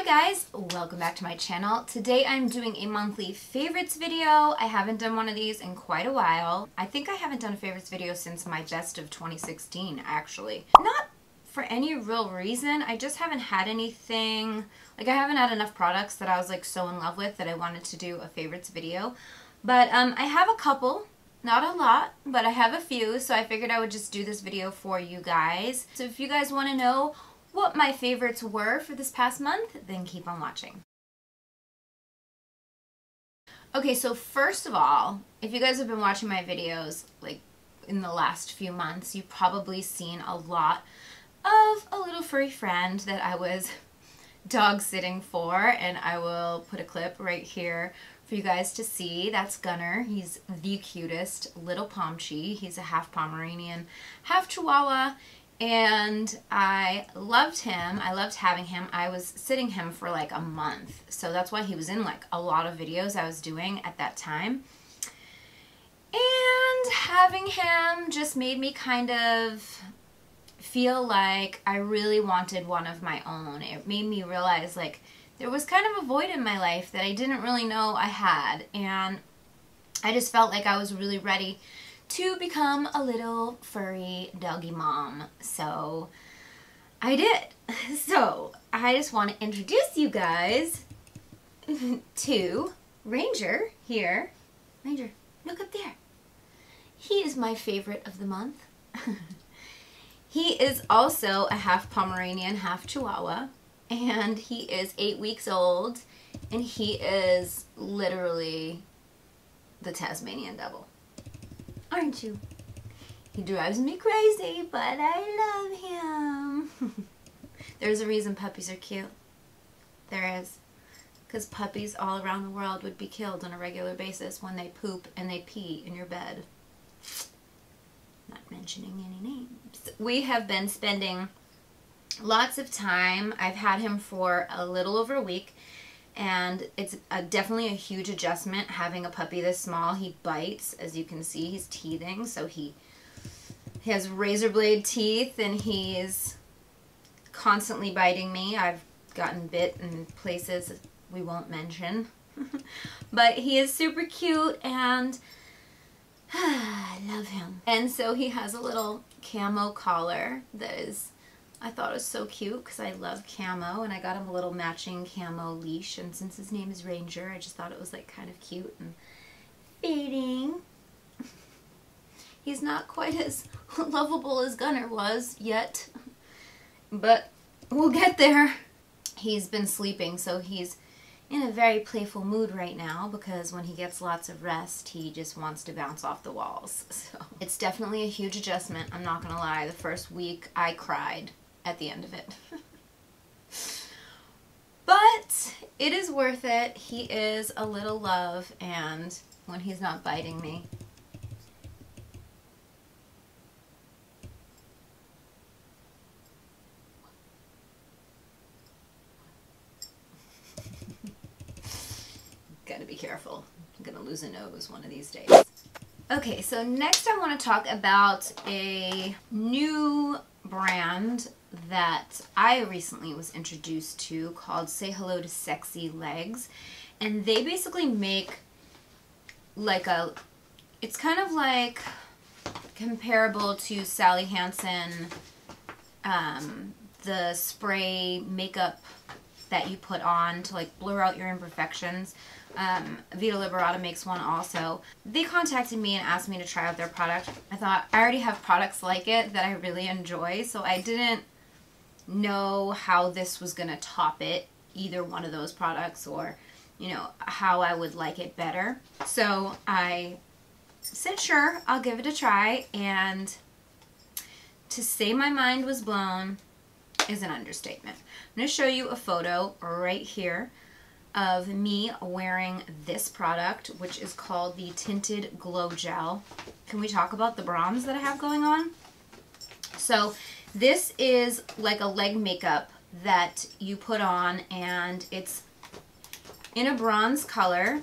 Hi guys, welcome back to my channel. Today I'm doing a monthly favorites video. I haven't done one of these in quite a while. I think I haven't done a favorites video since my best of 2016 actually. Not for any real reason, I just haven't had anything, like I haven't had enough products that I was like so in love with that I wanted to do a favorites video. But I have a couple. Not a lot, but I have a few, so I figured I would just do this video for you guys. So if you guys want to know what my favorites were for this past month, then keep on watching. Okay, so first of all, if you guys have been watching my videos like in the last few months, you've probably seen a lot of a little furry friend that I was dog sitting for, and I will put a clip right here for you guys to see. That's Gunnar. He's the cutest little Pomchi. He's a half Pomeranian, half Chihuahua, and I loved him. I loved having him. I was sitting him for like a month, so that's why he was in like a lot of videos I was doing at that time. And having him just made me kind of feel like I really wanted one of my own. It made me realize like there was kind of a void in my life that I didn't really know I had, and I just felt like I was really ready to become a little furry doggy mom, so I did. So I just want to introduce you guys to Ranger here. Ranger, look up there. He is my favorite of the month. He is also a half Pomeranian, half Chihuahua, and he is 8 weeks old, and he is literally the Tasmanian devil. Aren't you? He drives me crazy, but I love him. There's a reason puppies are cute. There is. Because puppies all around the world would be killed on a regular basis when they poop and they pee in your bed. Not mentioning any names. We have been spending lots of time. I've had him for a little over a week, and it's definitely a huge adjustment having a puppy this small. He bites, as you can see. He's teething, so he has razor blade teeth, and he's constantly biting me. I've gotten bit in places we won't mention. But he is super cute, and I love him. And so he has a little camo collar that is, I thought it was so cute because I love camo, and I got him a little matching camo leash, and since his name is Ranger, I just thought it was like kind of cute and fitting. He's not quite as lovable as Gunnar was yet, but we'll get there. He's been sleeping, so he's in a very playful mood right now because when he gets lots of rest, he just wants to bounce off the walls. So it's definitely a huge adjustment, I'm not gonna lie. The first week I cried at the end of it. But it is worth it. He is a little love, and when he's not biting me, gotta be careful. I'm gonna lose a nose one of these days. Okay, so next I want to talk about a new brand that I recently was introduced to called Say Hello to Sexy Legs, and they basically make like a, it's kind of like comparable to Sally Hansen, the spray makeup that you put on to like blur out your imperfections. Vita Liberata makes one also. They contacted me and asked me to try out their product. I thought, I already have products like it that I really enjoy, so I didn't know how this was gonna top it, either one of those products, or you know, how I would like it better. So I said, sure, I'll give it a try, and to say my mind was blown is an understatement. I'm gonna show you a photo right here of me wearing this product, which is called the Tinted Glow Gel. Can we talk about the bronze that I have going on? So this is like a leg makeup that you put on, and it's in a bronze color,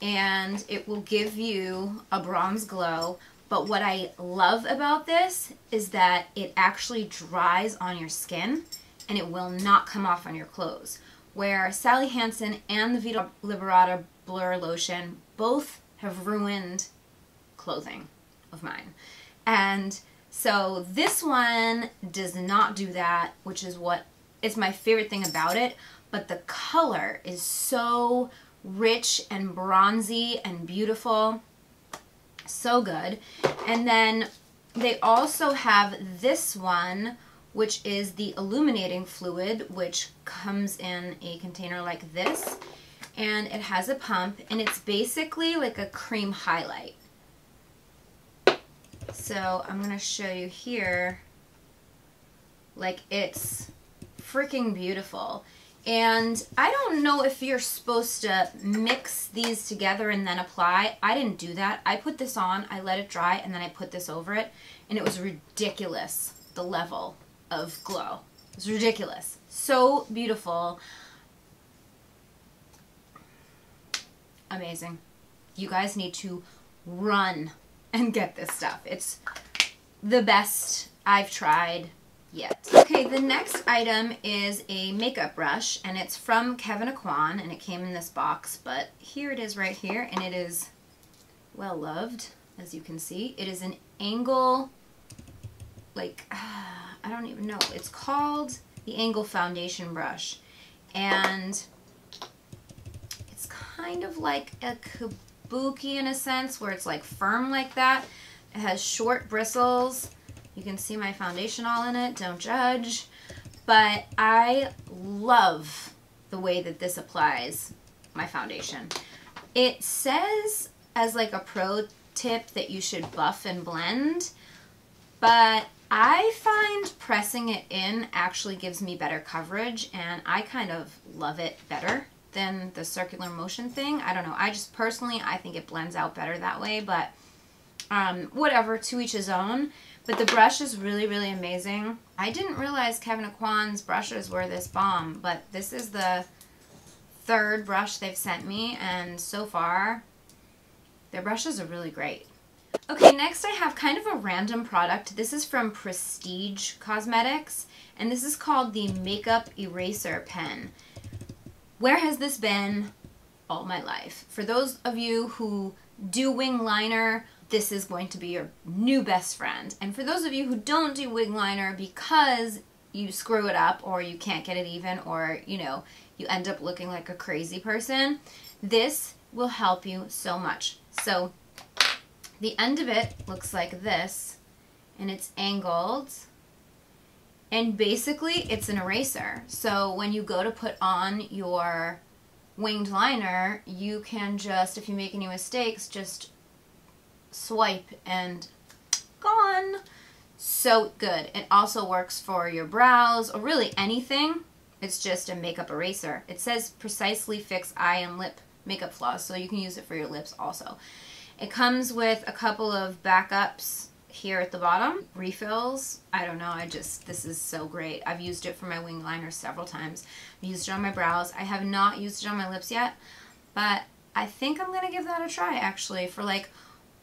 and it will give you a bronze glow. But what I love about this is that it actually dries on your skin. and it will not come off on your clothes. Where Sally Hansen and the Vita Liberata Blur Lotion both have ruined clothing of mine. And so this one does not do that, which is what is my favorite thing about it. But the color is so rich and bronzy and beautiful. So good. And then they also have this one, which is the illuminating fluid, which comes in a container like this, and it has a pump, and it's basically like a cream highlight. So I'm gonna show you here, like, it's freaking beautiful. And I don't know if you're supposed to mix these together and then apply. I didn't do that. I put this on, I let it dry, and then I put this over it, and it was ridiculous, the level of glow. It was ridiculous. So beautiful. Amazing. You guys need to run and get this stuff. It's the best I've tried yet. Okay, the next item is a makeup brush, and it's from Kevin Aucoin, and it came in this box, but here it is right here, and it is well loved, as you can see. It is an angle, like, I don't even know. It's called the Angle Foundation Brush, and it's kind of like a kabuki in a sense, where it's like firm like that. It has short bristles. You can see my foundation all in it, don't judge. But I love the way that this applies my foundation. It says as like a pro tip that you should buff and blend, but I find pressing it in actually gives me better coverage, and I kind of love it better than the circular motion thing. I don't know, I just personally, I think it blends out better that way, but whatever, to each his own. But the brush is really, really amazing. I didn't realize Kevin Aucoin's brushes were this bomb, but this is the third brush they've sent me, and so far, their brushes are really great. Okay, next I have kind of a random product. This is from Prestige Cosmetics, and this is called the Makeup Eraser Pen. Where has this been all my life? For those of you who do wing liner, this is going to be your new best friend. And for those of you who don't do wing liner because you screw it up or you can't get it even, or, you know, you end up looking like a crazy person, this will help you so much. So the end of it looks like this, and it's angled, and basically it's an eraser. So when you go to put on your winged liner, you can just, if you make any mistakes, just swipe and gone. So good. It also works for your brows or really anything. It's just a makeup eraser. It says precisely fix eye and lip makeup flaws, so you can use it for your lips also. It comes with a couple of backups here at the bottom, refills. I don't know, I just, this is so great. I've used it for my wing liner several times. I've used it on my brows. I have not used it on my lips yet, but I think I'm gonna give that a try actually, for like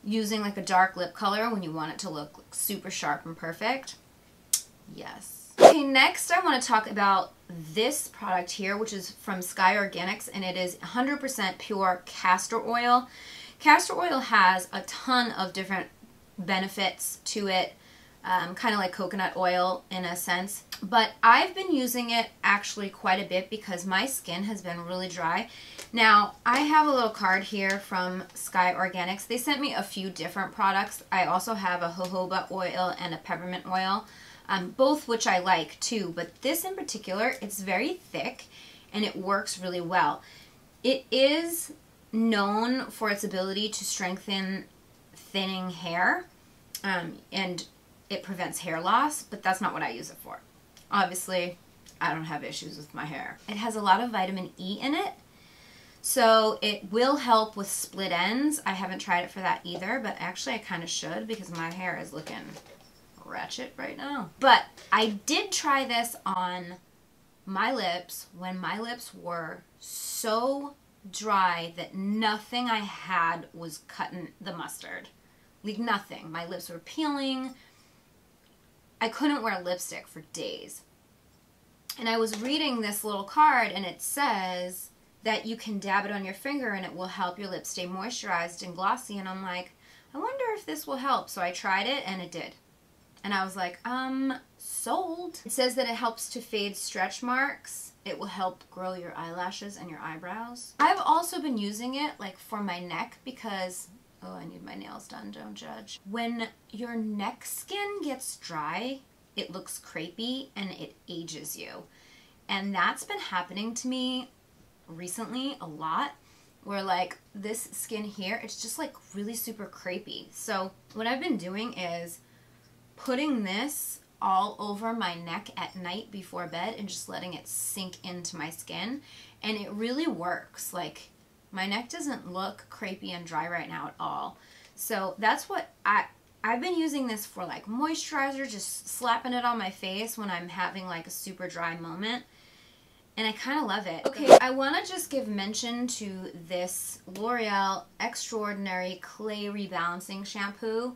using like a dark lip color when you want it to look like super sharp and perfect. Yes. Okay, next I want to talk about this product here, which is from Sky Organics, and it is 100% pure castor oil. Castor oil has a ton of different benefits to it, kind of like coconut oil in a sense, but I've been using it actually quite a bit because my skin has been really dry. Now, I have a little card here from Sky Organics. They sent me a few different products. I also have a jojoba oil and a peppermint oil, both which I like too, but this in particular, it's very thick and it works really well. It is known for its ability to strengthen thinning hair, and it prevents hair loss, but that's not what I use it for. Obviously, I don't have issues with my hair. It has a lot of vitamin E in it, so it will help with split ends. I haven't tried it for that either, but actually I kind of should because my hair is looking ratchet right now. But I did try this on my lips when my lips were so dry that nothing I had was cutting the mustard. Like nothing. My lips were peeling. I couldn't wear lipstick for days. And I was reading this little card, and it says that you can dab it on your finger and it will help your lips stay moisturized and glossy. And I'm like, I wonder if this will help. So I tried it, and it did. And I was like, sold. It says that it helps to fade stretch marks. It will help grow your eyelashes and your eyebrows. I've also been using it, like, for my neck because, oh, I need my nails done, don't judge. When your neck skin gets dry, it looks crepey and it ages you. And that's been happening to me recently a lot, where like this skin here, it's just like really super crepey. So what I've been doing is putting this all over my neck at night before bed and just letting it sink into my skin, and it really works. Like, my neck doesn't look crepey and dry right now at all. So that's what I've been using this for, like moisturizer, just slapping it on my face when I'm having like a super dry moment. And I kind of love it. Okay, I want to just give mention to this L'Oreal Extraordinary Clay Rebalancing Shampoo.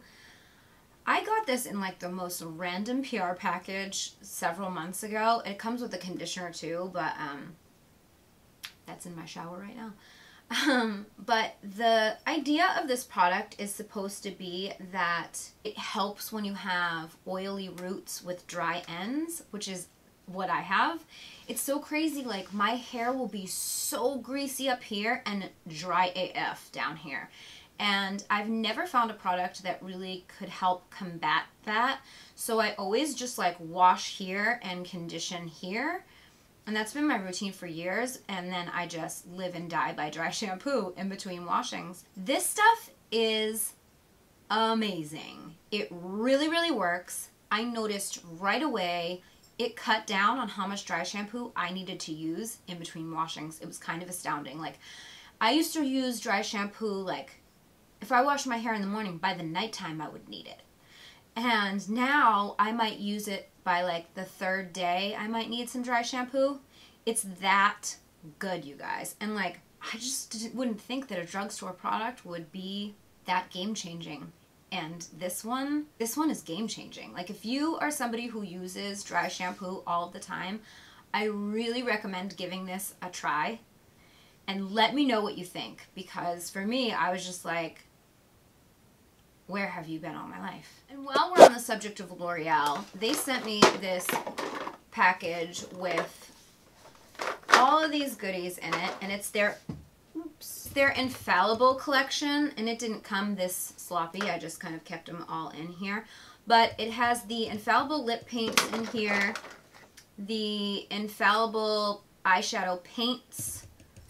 I got this in like the most random PR package several months ago. It comes with a conditioner too, but that's in my shower right now. But the idea of this product is supposed to be that it helps when you have oily roots with dry ends, which is what I have. It's so crazy, like my hair will be so greasy up here and dry AF down here. And I've never found a product that really could help combat that. So I always just like wash here and condition here. And that's been my routine for years. And then I just live and die by dry shampoo in between washings. This stuff is amazing. It really, really works. I noticed right away. It cut down on how much dry shampoo I needed to use in between washings. It was kind of astounding. Like, I used to use dry shampoo, like, if I washed my hair in the morning, by the nighttime I would need it. And now I might use it by, like, the third day I might need some dry shampoo. It's that good, you guys. And, like, I just wouldn't think that a drugstore product would be that game-changing. And this one is game-changing. Like, if you are somebody who uses dry shampoo all the time, I really recommend giving this a try. And let me know what you think, because for me, I was just like, where have you been all my life? And while we're on the subject of L'Oreal, they sent me this package with all of these goodies in it, and it's their their infallible collection, and it didn't come this sloppy. I just kind of kept them all in here, but it has the infallible lip paints in here, the infallible eyeshadow paints,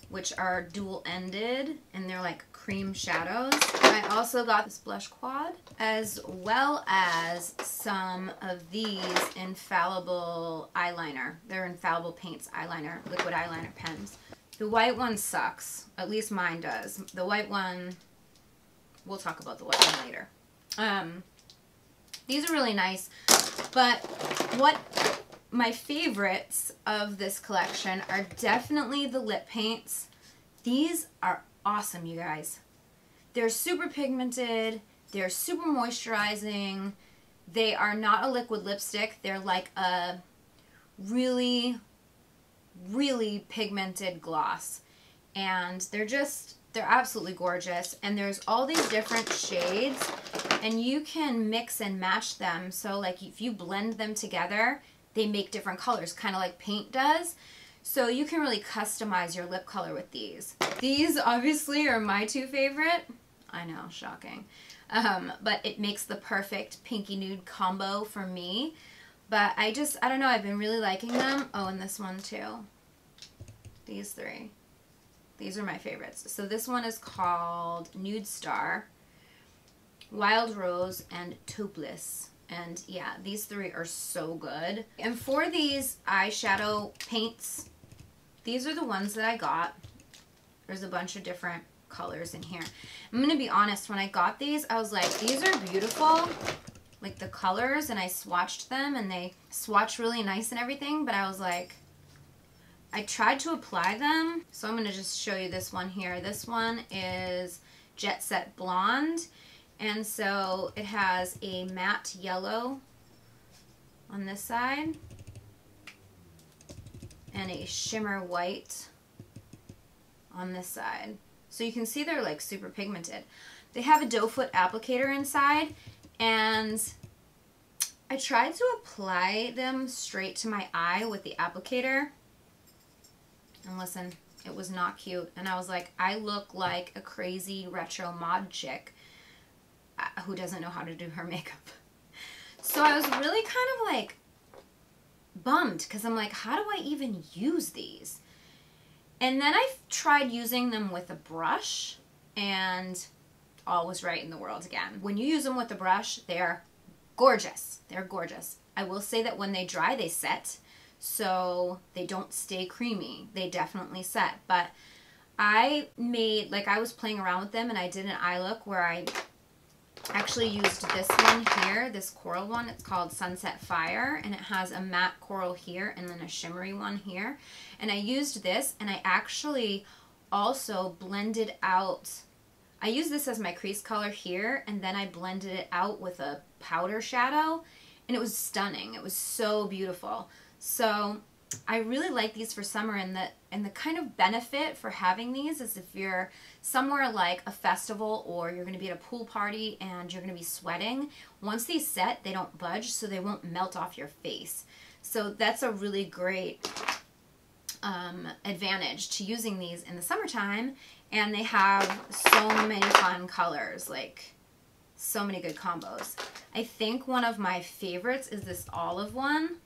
which are dual-ended, and they're like cream shadows. I also got this blush quad, as well as some of these infallible eyeliner. They're infallible paints eyeliner, liquid eyeliner pens. The white one sucks. At least mine does. The white one, we'll talk about the white one later. These are really nice, but what my favorites of this collection are definitely the lip paints. These are awesome, you guys. They're super pigmented. They're super moisturizing. They are not a liquid lipstick. They're like a really, really pigmented gloss, and they're absolutely gorgeous. And there's all these different shades, and you can mix and match them, so like if you blend them together, they make different colors, kind of like paint does. So you can really customize your lip color with these. These obviously are my two favorite. I know, shocking, but it makes the perfect pinky nude combo for me. But I don't know, I've been really liking them. Oh, and this one too. These three. These are my favorites. So this one is called Nude Star, Wild Rose, and Topless. And yeah, these three are so good. And for these eyeshadow paints, these are the ones that I got. There's a bunch of different colors in here. I'm going to be honest, when I got these, I was like, these are beautiful, like the colors, and I swatched them, and they swatch really nice and everything, but I was like, I tried to apply them. So I'm going to just show you this one here. This one is Jet Set Blonde, and so it has a matte yellow on this side, and a shimmer white on this side. So you can see they're like super pigmented. They have a doe foot applicator inside, and I tried to apply them straight to my eye with the applicator, and listen, it was not cute. And I was like, I look like a crazy retro mod chick who doesn't know how to do her makeup. So I was really kind of like bummed, because I'm like, how do I even use these? And then I tried using them with a brush, and all was right in the world again. When you use them with a brush, they are gorgeous. They're gorgeous. I will say that when they dry, they set, so they don't stay creamy. They definitely set. But I made, like, I was playing around with them, and I did an eye look where I actually used this one here, this coral one. It's called Sunset Fire, and it has a matte coral here and then a shimmery one here. And I used this, and I actually also blended out, I used this as my crease color here, and then I blended it out with a powder shadow, and it was stunning. It was so beautiful. So I really like these for summer, and the kind of benefit for having these is if you're somewhere like a festival, or you're going to be at a pool party and you're going to be sweating, once these set, they don't budge, so they won't melt off your face. So that's a really great advantage to using these in the summertime, and they have so many fun colors, like so many good combos. I think one of my favorites is this olive one.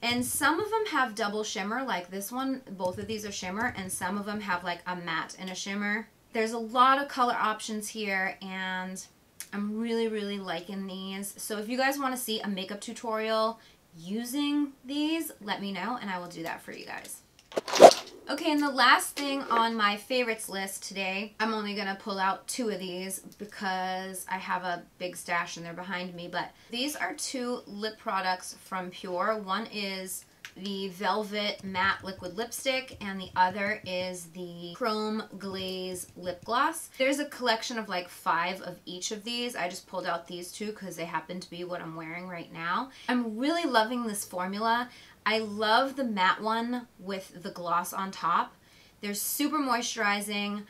And some of them have double shimmer, like this one. Both of these are shimmer, and some of them have like a matte and a shimmer. There's a lot of color options here, and I'm really, really liking these. So if you guys want to see a makeup tutorial using these, let me know, and I will do that for you guys. Okay, and the last thing on my favorites list today, I'm only going to pull out two of these because I have a big stash and they're behind me, but these are two lip products from Pure. One is the Velvet Matte Liquid Lipstick, and the other is the Chrome Glaze Lip Gloss. There's a collection of like 5 of each of these. I just pulled out these two because they happen to be what I'm wearing right now. I'm really loving this formula. I love the matte one with the gloss on top. They're super moisturizing,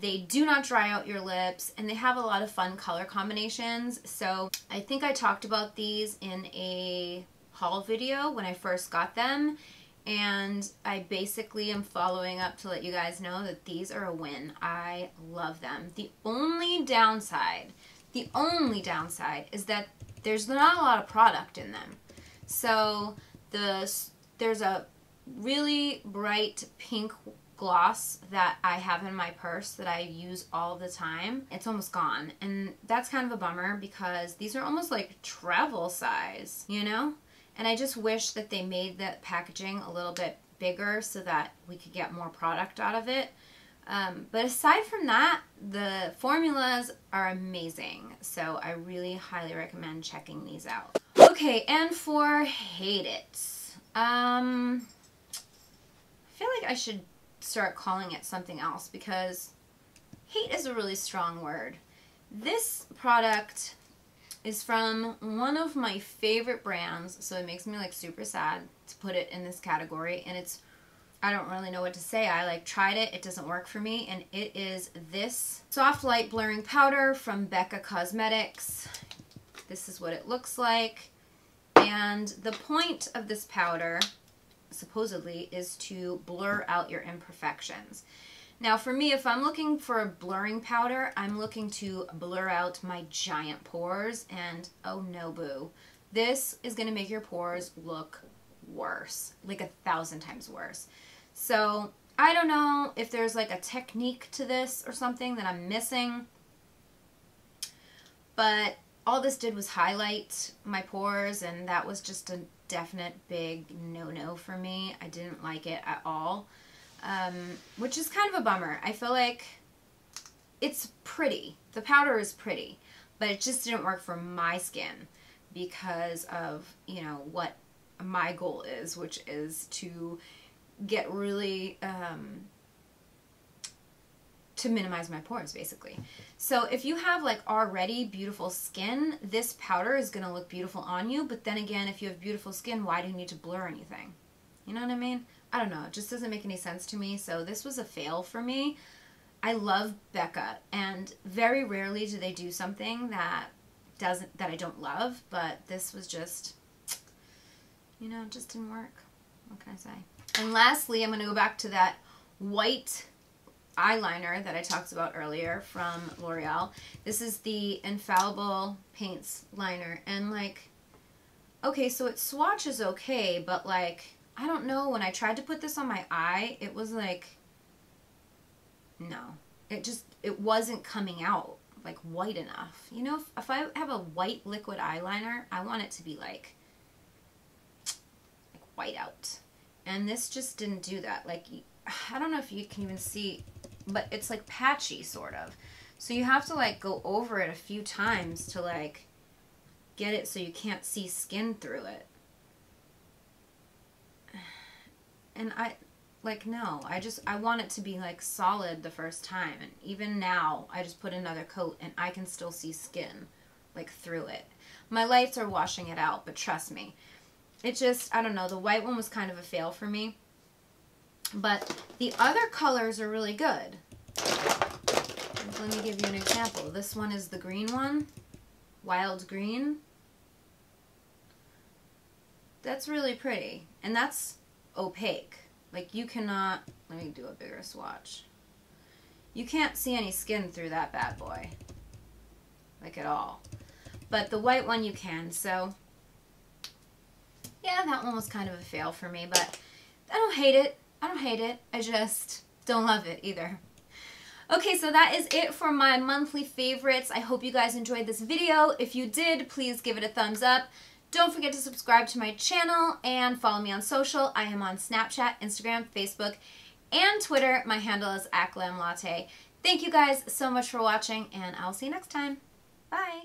they do not dry out your lips, and they have a lot of fun color combinations. So I think I talked about these in a haul video when I first got them, and I basically am following up to let you guys know that these are a win. I love them. The only downside is that there's not a lot of product in them. So there's a really bright pink gloss that I have in my purse that I use all the time. It's almost gone, and that's kind of a bummer because these are almost like travel size, you know? And I just wish that they made that packaging a little bit bigger so that we could get more product out of it. But aside from that, the formulas are amazing, so I really highly recommend checking these out. Okay, and for hate it, I feel like I should start calling it something else because hate is a really strong word. This product is from one of my favorite brands, so it makes me like super sad to put it in this category, and it's, I don't really know what to say. I like tried it, it doesn't work for me, and it is this Soft Light Blurring Powder from Becca Cosmetics. This is what it looks like, and the point of this powder supposedly is to blur out your imperfections. Now for me, if I'm looking for a blurring powder, I'm looking to blur out my giant pores, and oh no boo, this is going to make your pores look worse, like 1,000 times worse. So I don't know if there's like a technique to this or something that I'm missing, but all this did was highlight my pores, and that was just a definite big no-no for me. I didn't like it at all, which is kind of a bummer. I feel like it's pretty. The powder is pretty, but it just didn't work for my skin because of, you know, what my goal is, which is to get really, to minimize my pores basically. So if you have like already beautiful skin, this powder is going to look beautiful on you, but then again, if you have beautiful skin, why do you need to blur anything? You know what I mean? I don't know. It just doesn't make any sense to me. So this was a fail for me. I love Becca, and very rarely do they do something that I don't love, but this was just, you know, it just didn't work. What can I say? And lastly, I'm going to go back to that white eyeliner that I talked about earlier from L'Oreal. This is the Infallible Paints liner, and like, okay, so it swatches okay, but like, I don't know, when I tried to put this on my eye, it was like, no, it wasn't coming out like white enough. You know, if I have a white liquid eyeliner, I want it to be like white out. And this just didn't do that. Like, I don't know if you can even see, but it's like patchy sort of. So you have to like go over it a few times to like get it so you can't see skin through it. And like, no, I want it to be like solid the first time. And even now, I just put another coat and I can still see skin like through it. My lights are washing it out, but trust me. It just, I don't know, the white one was kind of a fail for me. But the other colors are really good. Let me give you an example. This one is the green one, Wild Green. That's really pretty. And that's opaque. Like, you cannot, let me do a bigger swatch. You can't see any skin through that bad boy. Like, at all. But the white one you can, so. Yeah, that one was kind of a fail for me, but I don't hate it. I don't hate it. I just don't love it either. Okay, so that is it for my monthly favorites. I hope you guys enjoyed this video. If you did, please give it a thumbs up. Don't forget to subscribe to my channel and follow me on social. I am on Snapchat, Instagram, Facebook, and Twitter. My handle is @glamlatte. Thank you guys so much for watching, and I'll see you next time. Bye!